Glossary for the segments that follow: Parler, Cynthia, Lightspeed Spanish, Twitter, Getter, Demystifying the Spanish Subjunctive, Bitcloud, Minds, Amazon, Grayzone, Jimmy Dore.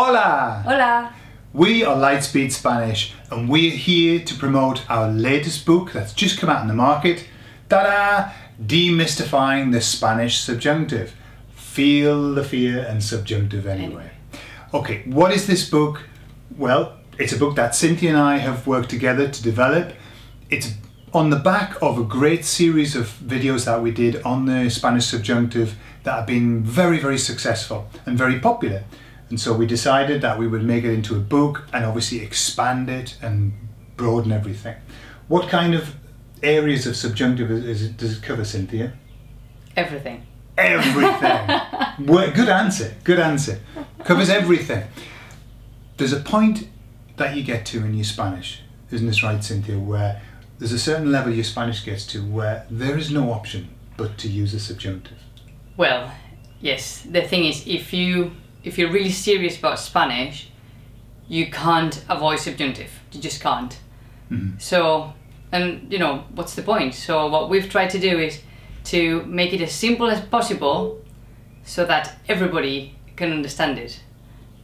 Hola! Hola! We are Lightspeed Spanish and we're here to promote our latest book that's just come out in the market. Ta-da! Demystifying the Spanish Subjunctive. Feel the fear and subjunctive anyway. Okay, what is this book? Well, it's a book that Cynthia and I have worked together to develop. It's on the back of a great series of videos that we did on the Spanish subjunctive that have been very, very successful and very popular. And so we decided that we would make it into a book and obviously expand it and broaden everything. What kind of areas of subjunctive does it cover, Cynthia? Everything. Everything. Good answer, good answer. Covers everything. There's a point that you get to in your Spanish, isn't this right, Cynthia, where there's a certain level your Spanish gets to where there is no option but to use a subjunctive. Well, yes. The thing is, if you're really serious about Spanish, you can't avoid subjunctive. You just can't. Mm-hmm. So, and you know, what's the point? So what we've tried to do is to make it as simple as possible so that everybody can understand it.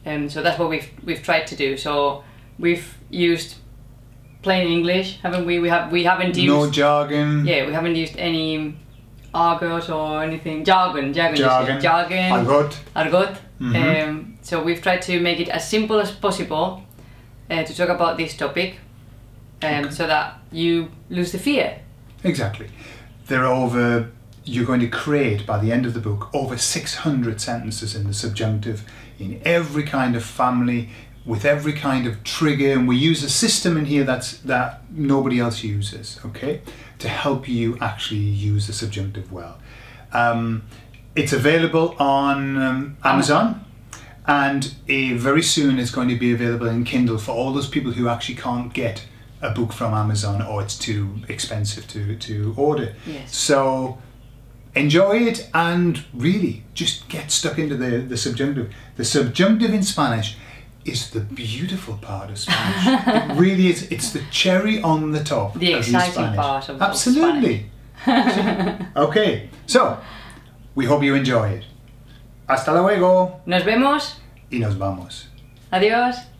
And so that's what we've tried to do. So we've used plain English, haven't we? We haven't used no jargon. Yeah, we haven't used any argot or anything. Jargon. Argot. Mm-hmm. So we've tried to make it as simple as possible to talk about this topic, so that you lose the fear. Exactly. You're going to create, by the end of the book, over 600 sentences in the subjunctive, in every kind of family, with every kind of trigger, and we use a system in here that nobody else uses, okay, to help you actually use the subjunctive well. It's available on Amazon, and very soon it's going to be available in Kindle for all those people who actually can't get a book from Amazon or it's too expensive to order. Yes. So enjoy it and really just get stuck into the subjunctive. The subjunctive in Spanish is the beautiful part of Spanish. It really is. It's the cherry on the top. The exciting part of Spanish. Absolutely. Okay, so we hope you enjoy it. Hasta luego. Nos vemos. Y nos vamos. Adiós.